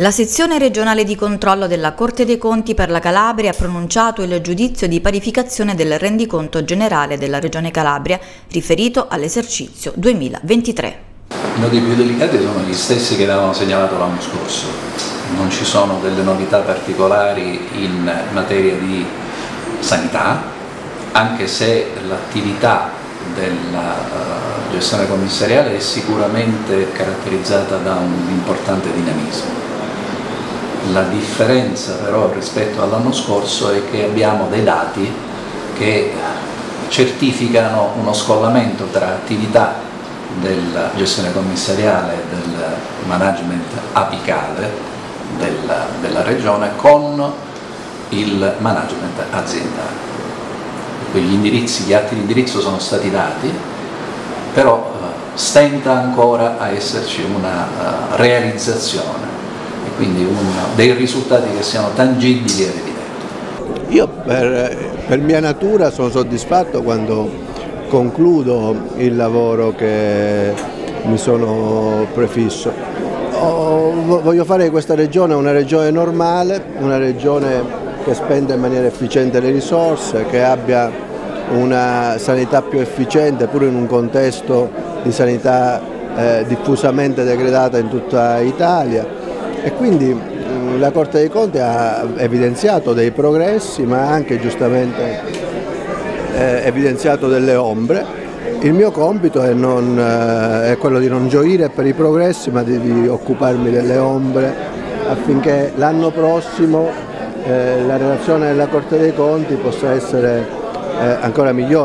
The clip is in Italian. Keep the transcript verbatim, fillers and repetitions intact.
La sezione regionale di controllo della Corte dei Conti per la Calabria ha pronunciato il giudizio di parificazione del rendiconto generale della Regione Calabria riferito all'esercizio duemilaventitré. Uno dei più delicati sono gli stessi che avevamo segnalato l'anno scorso. Non ci sono delle novità particolari in materia di sanità, anche se l'attività della gestione commissariale è sicuramente caratterizzata da un importante dinamismo. La differenza però rispetto all'anno scorso è che abbiamo dei dati che certificano uno scollamento tra attività della gestione commissariale e del management apicale della, della regione con il management aziendale. Gli indirizzi, gli atti di indirizzo sono stati dati, però stenta ancora a esserci una realizzazione. Quindi uno dei risultati che siano tangibili e evidenti. Io per, per mia natura sono soddisfatto quando concludo il lavoro che mi sono prefisso. Oh, voglio fare questa regione una regione normale, una regione che spenda in maniera efficiente le risorse, che abbia una sanità più efficiente pur in un contesto di sanità eh, diffusamente degradata in tutta Italia. E quindi la Corte dei Conti ha evidenziato dei progressi, ma ha anche giustamente eh, evidenziato delle ombre. Il mio compito è, non, eh, è quello di non gioire per i progressi, ma di, di occuparmi delle ombre affinché l'anno prossimo eh, la relazione della Corte dei Conti possa essere eh, ancora migliore.